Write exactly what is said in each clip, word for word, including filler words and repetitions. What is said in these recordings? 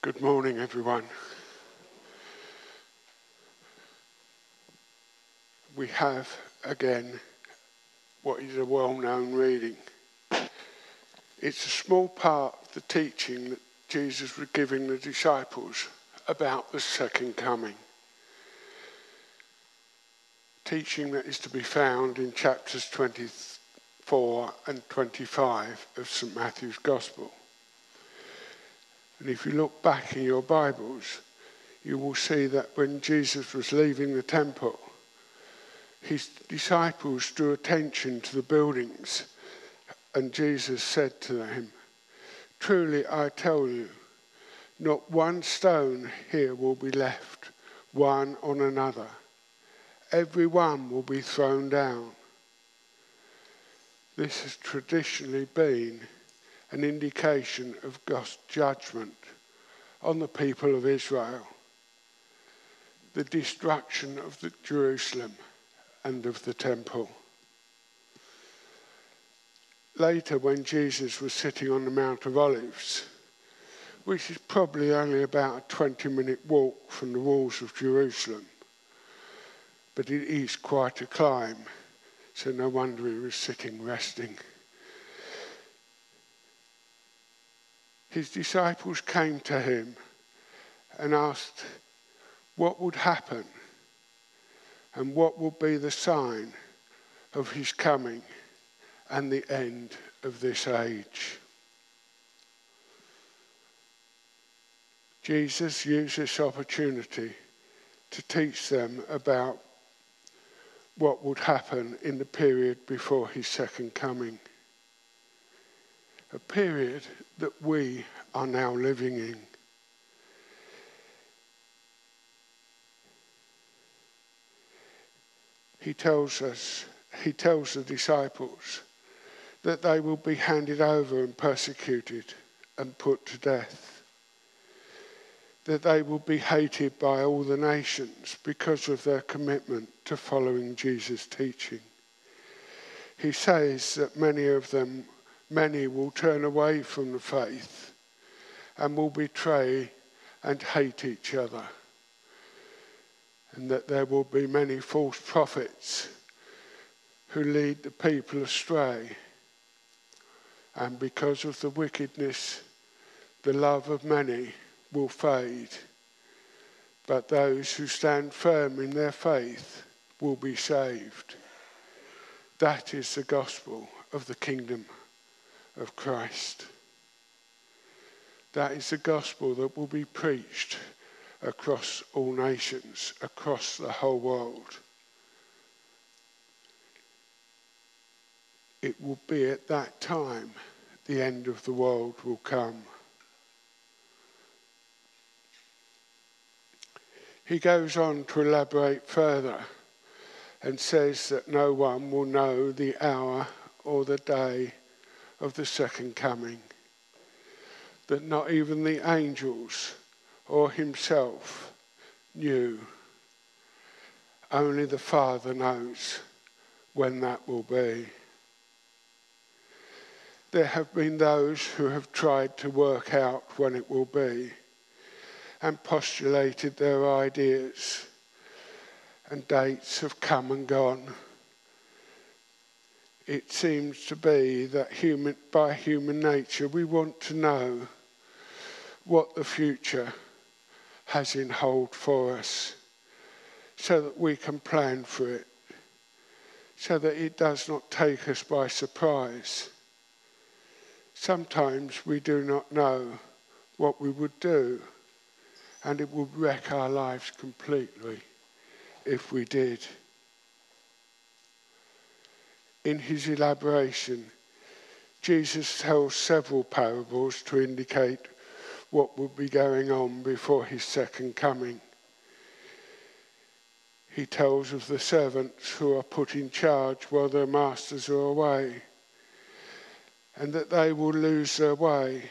Good morning, everyone. We have, again, what is a well-known reading. It's a small part of the teaching that Jesus was giving the disciples about the second coming. Teaching that is to be found in chapters twenty-four and twenty-five of Saint Matthew's Gospel. And if you look back in your Bibles, you will see that when Jesus was leaving the temple, his disciples drew attention to the buildings, and Jesus said to them, "Truly I tell you, not one stone here will be left, one on another. Every one will be thrown down." This has traditionally been an indication of God's judgment on the people of Israel, the destruction of the Jerusalem and of the temple. Later, when Jesus was sitting on the Mount of Olives, which is probably only about a twenty-minute walk from the walls of Jerusalem, but it is quite a climb, so no wonder he was sitting resting. His disciples came to him and asked what would happen and what would be the sign of his coming and the end of this age. Jesus used this opportunity to teach them about what would happen in the period before his second coming. A period that we are now living in. He tells us, he tells the disciples that they will be handed over and persecuted and put to death. That they will be hated by all the nations because of their commitment to following Jesus' teaching. He says that many of them Many will turn away from the faith and will betray and hate each other. And that there will be many false prophets who lead the people astray. And because of the wickedness, the love of many will fade. But those who stand firm in their faith will be saved. That is the gospel of the kingdom of Christ. That is the gospel that will be preached across all nations, across the whole world. It will be at that time the end of the world will come. He goes on to elaborate further and says that no one will know the hour or the day of the second coming, that not even the angels or himself knew. Only the Father knows when that will be. There have been those who have tried to work out when it will be and postulated their ideas, and dates have come and gone. It seems to be that human, by human nature, we want to know what the future has in hold for us so that we can plan for it, so that it does not take us by surprise. Sometimes we do not know what we would do, and it would wreck our lives completely if we did. In his elaboration, Jesus tells several parables to indicate what will be going on before his second coming. He tells of the servants who are put in charge while their masters are away, and that they will lose their way.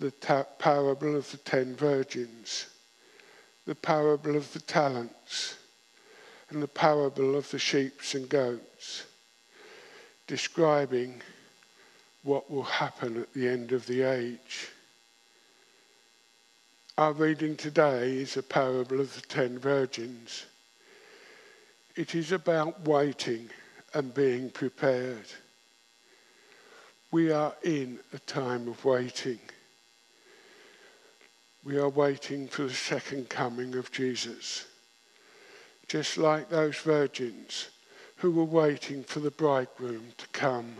The parable of the ten virgins, the parable of the talents, and the parable of the sheep and goats, describing what will happen at the end of the age. Our reading today is a parable of the ten virgins. It is about waiting and being prepared. We are in a time of waiting. We are waiting for the second coming of Jesus. Just like those virgins who were waiting for the bridegroom to come.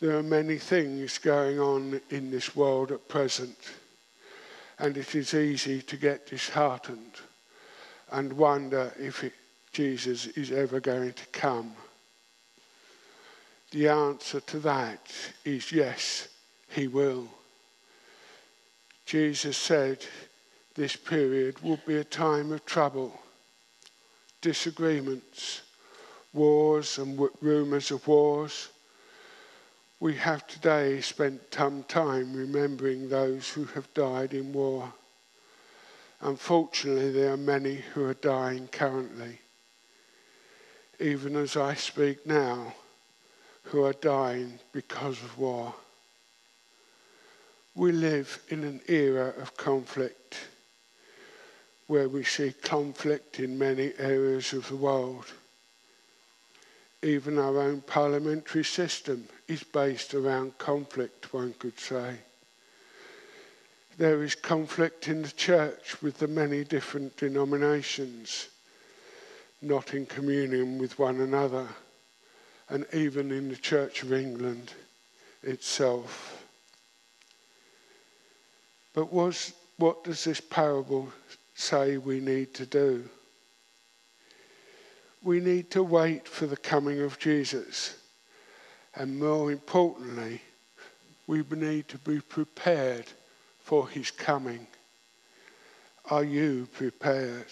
There are many things going on in this world at present, and it is easy to get disheartened and wonder if it, Jesus is ever going to come. The answer to that is yes, he will. Jesus said this period will be a time of trouble, disagreements, wars and rumours of wars. We have today spent some time remembering those who have died in war. Unfortunately, there are many who are dying currently. Even as I speak now, who are dying because of war. We live in an era of conflict, where we see conflict in many areas of the world. Even our own parliamentary system is based around conflict, one could say. There is conflict in the church with the many different denominations, not in communion with one another, and even in the Church of England itself. But was, what does this parable say we need to do? We need to wait for the coming of Jesus. And more importantly, we need to be prepared for his coming. Are you prepared?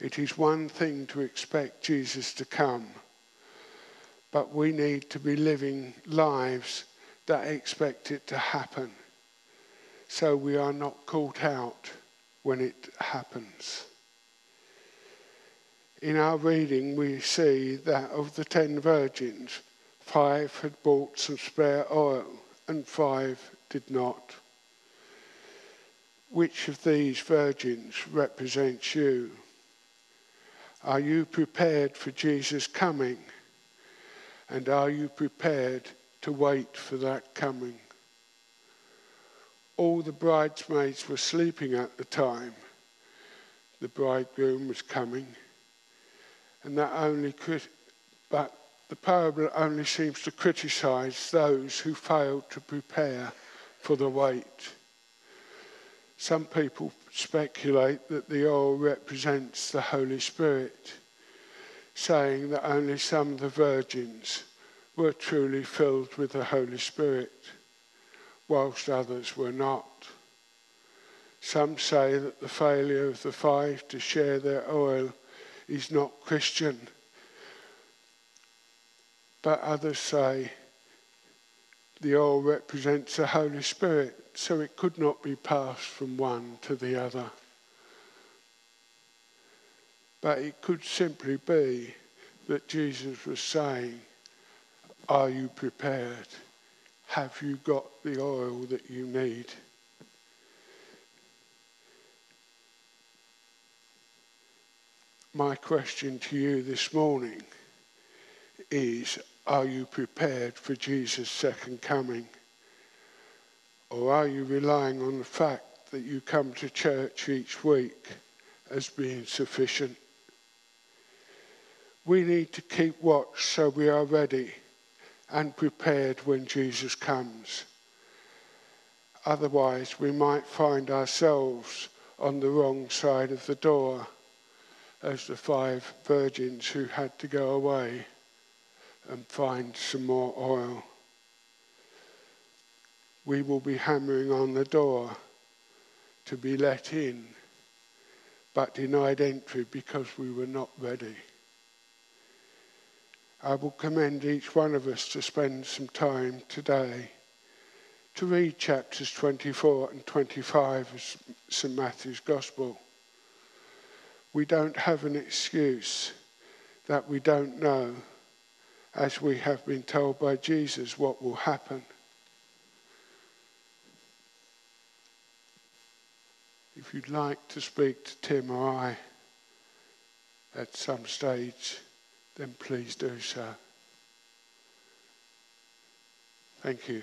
It is one thing to expect Jesus to come, but we need to be living lives that expect it to happen, so we are not caught out when it happens. In our reading, we see that of the ten virgins, five had bought some spare oil and five did not. Which of these virgins represents you? Are you prepared for Jesus' coming? And are you prepared to wait for that coming? All the bridesmaids were sleeping at the time. The bridegroom was coming. And that only crit- but the parable only seems to criticise those who failed to prepare for the wait. Some people speculate that the oil represents the Holy Spirit, saying that only some of the virgins were truly filled with the Holy Spirit, whilst others were not. Some say that the failure of the five to share their oil is not Christian, but others say the oil represents the Holy Spirit, so it could not be passed from one to the other. But it could simply be that Jesus was saying, are you prepared? Have you got the oil that you need? My question to you this morning is, are you prepared for Jesus' second coming? Or are you relying on the fact that you come to church each week as being sufficient? We need to keep watch so we are ready and prepared when Jesus comes. Otherwise, we might find ourselves on the wrong side of the door, as the five virgins who had to go away and find some more oil. We will be hammering on the door to be let in, but denied entry because we were not ready. I will commend each one of us to spend some time today to read chapters twenty-four and twenty-five of Saint Matthew's Gospel. We don't have an excuse that we don't know, as we have been told by Jesus what will happen. if you'd like to speak to Tim or I at some stage, then please do so. Thank you.